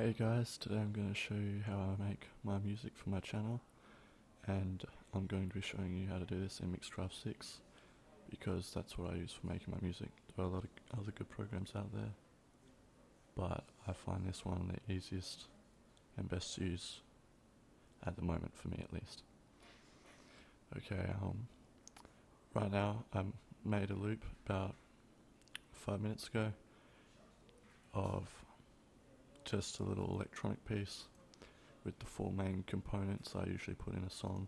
Hey guys, today I'm going to show you how I make my music for my channel, and I'm going to be showing you how to do this in Mixcraft 6 because that's what I use for making my music. There are a lot of other good programs out there, but I find this one the easiest and best to use at the moment, for me at least. Okay, right now I made a loop about 5 minutes ago of just a little electronic piece with the four main components I usually put in a song.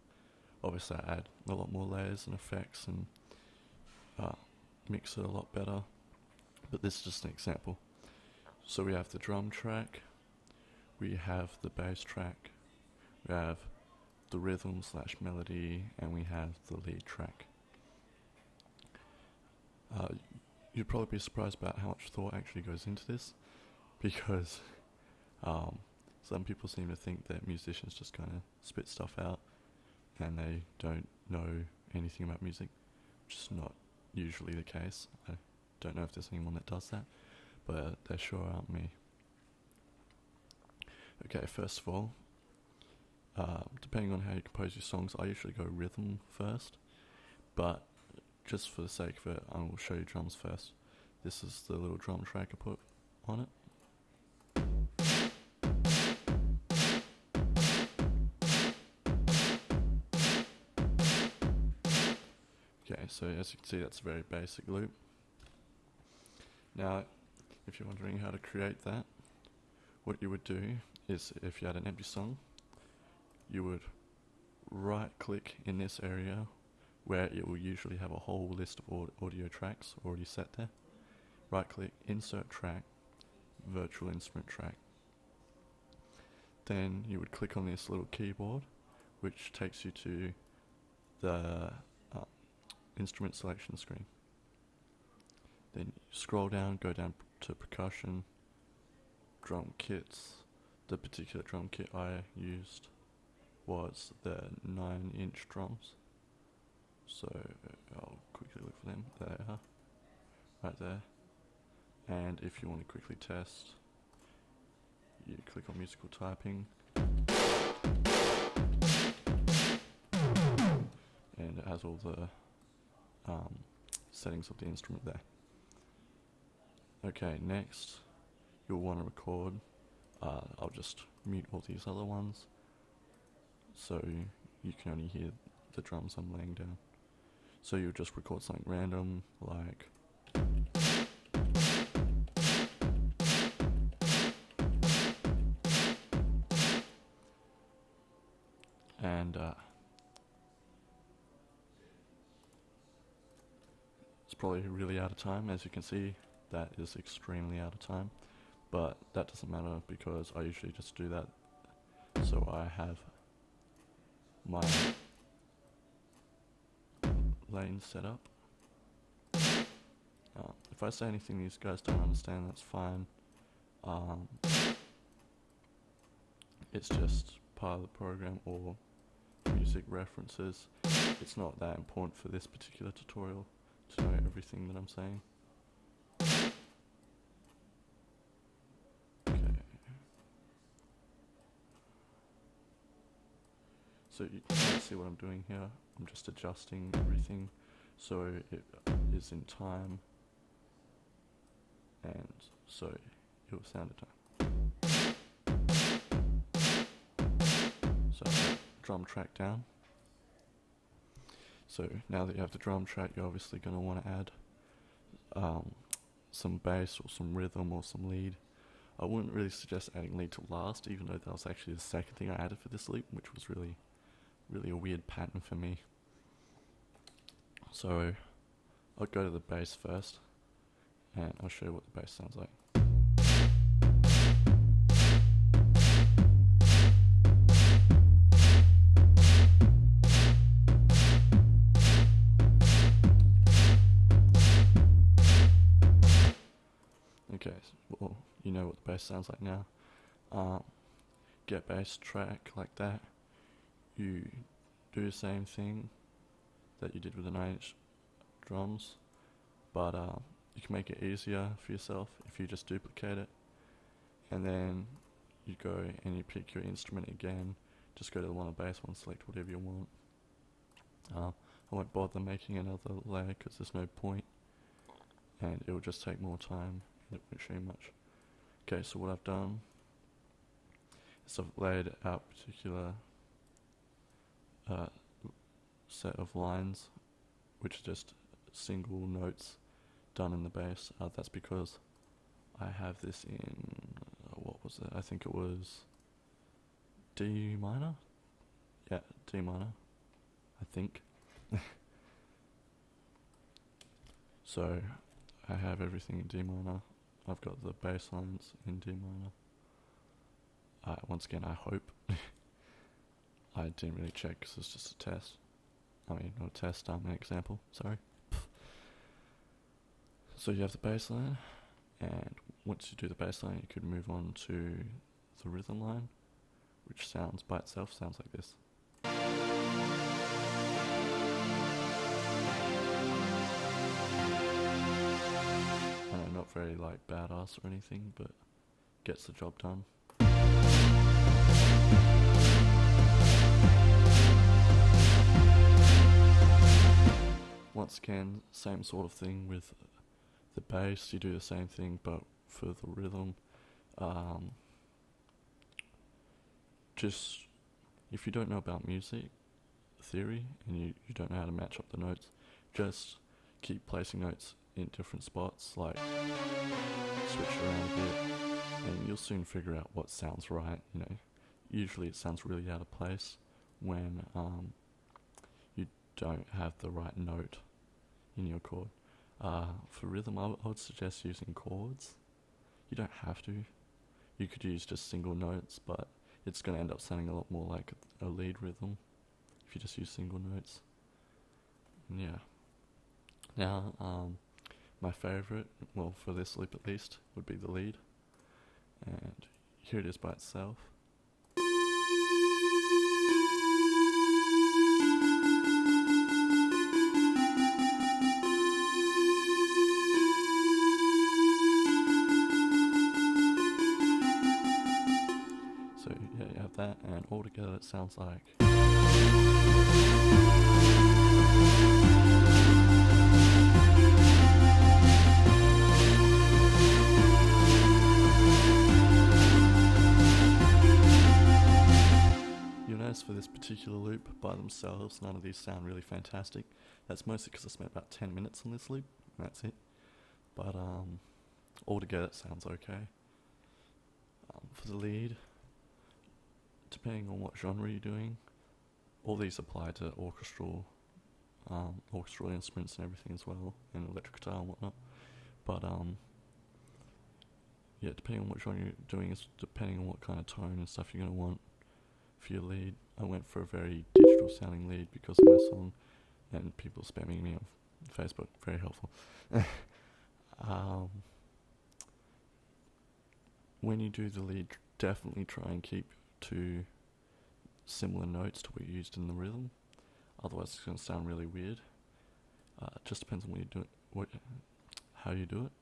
Obviously I add a lot more layers and effects and mix it a lot better, but this is just an example. So we have the drum track, we have the bass track, we have the rhythm slash melody, and we have the lead track. You'd probably be surprised about how much thought actually goes into this, because some people seem to think that musicians just kind of spit stuff out and they don't know anything about music, which is not usually the case. I don't know if there's anyone that does that, but they sure aren't me. Okay, first of all, depending on how you compose your songs, I usually go rhythm first, but just for the sake of it, I will show you drums first. This is the little drum track I put on it. Okay, so as you can see, that's a very basic loop. Now, if you're wondering how to create that, what you would do is, if you had an empty song, you would right click in this area where it will usually have a whole list of audio tracks already set there. Right click, insert track, virtual instrument track. Then you would click on this little keyboard, which takes you to the instrument selection screen. Then you scroll down, go down to percussion, drum kits. The particular drum kit I used was the 9-inch drums, so I'll quickly look for them. There they are, right there. And if you want to quickly test, you click on musical typing, and it has all the settings of the instrument there. Okay, next you'll want to record. I'll just mute all these other ones so you can only hear the drums I'm laying down. So you'll just record something random, like and it's probably really out of time. As you can see, that is extremely out of time, but that doesn't matter because I usually just do that so I have my lane set up. If I say anything these guys don't understand, that's fine. It's just part of the program or music references. It's not that important for this particular tutorial to know everything that I'm saying. Okay. So you can see what I'm doing here. I'm just adjusting everything so it is in time, and so it will sound in time. So drum track down. So now that you have the drum track, you're obviously going to want to add some bass or some rhythm or some lead. I wouldn't really suggest adding lead to last, even though that was actually the second thing I added for this loop, which was really a weird pattern for me. So I'll go to the bass first, and I'll show you what the bass sounds like. Okay, well, you know what the bass sounds like now. Get bass track like that. You do the same thing that you did with the 9-inch drums, but you can make it easier for yourself if you just duplicate it, and then you go and you pick your instrument again, just go to the one on the bass one, select whatever you want. I won't bother making another layer because there's no point, and it will just take more time and it won't show you much. Okay, so what I've done is I've laid out a particular set of lines, which is just single notes done in the bass. That's because I have this in, what was it? I think it was D minor? Yeah, D minor, I think. So I have everything in D minor. I've got the bass lines in D minor. Once again, I hope. I didn't really check because it's just a test. I mean, not a test, an example, sorry. So you have the bass line, and once you do the bass line, you could move on to the rhythm line, which sounds by itself, sounds like this. And I'm not very like badass or anything, but gets the job done. Once again, same sort of thing with the bass, you do the same thing, but for the rhythm, just if you don't know about music theory and you don't know how to match up the notes, just keep placing notes in different spots, like switch around a bit, and you'll soon figure out what sounds right. You know, usually it sounds really out of place when you don't have the right note in your chord. For rhythm, I would suggest using chords. You don't have to. You could use just single notes, but it's going to end up sounding a lot more like a lead rhythm if you just use single notes. And yeah. Now, my favourite, well, for this loop at least, would be the lead. And here it is by itself. That, and all together it sounds like. You'll notice for this particular loop, by themselves, none of these sound really fantastic. That's mostly because I spent about 10 minutes on this loop, and that's it. But all together it sounds okay. For the lead, depending on what genre you're doing, all these apply to orchestral instruments and everything as well, and electric guitar and whatnot. But yeah, depending on what genre you're doing is depending on what kind of tone and stuff you're going to want for your lead. I went for a very digital sounding lead because of my song, and people spamming me on Facebook, very helpful. When you do the lead, definitely try and keep to similar notes to what you used in the rhythm, otherwise it's going to sound really weird. It just depends on what you do it, how you do it.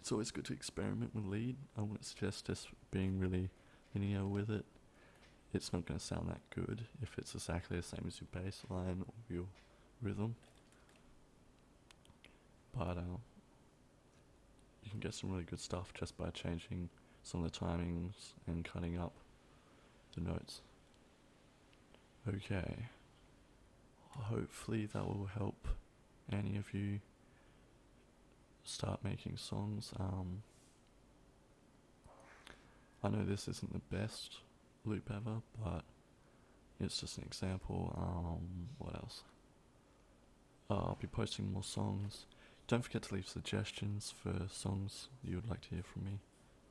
It's always good to experiment with lead. I wouldn't suggest just being really linear with it. It's not going to sound that good if it's exactly the same as your bass line or your rhythm. But you can get some really good stuff just by changing some of the timings and cutting up the notes. Okay, hopefully that will help any of you start making songs. I know this isn't the best loop ever, but it's just an example. What else? I'll be posting more songs. Don't forget to leave suggestions for songs you would like to hear from me,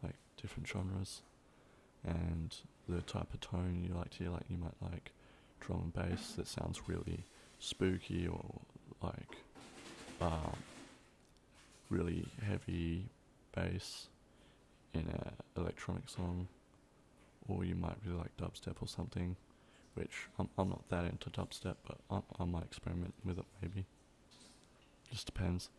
like different genres, and the type of tone you like to hear. Like, you might like drum and bass that sounds really spooky, or like really heavy bass in an electronic song, or you might really like dubstep or something, which I'm not that into dubstep, but I might experiment with it maybe. Just depends.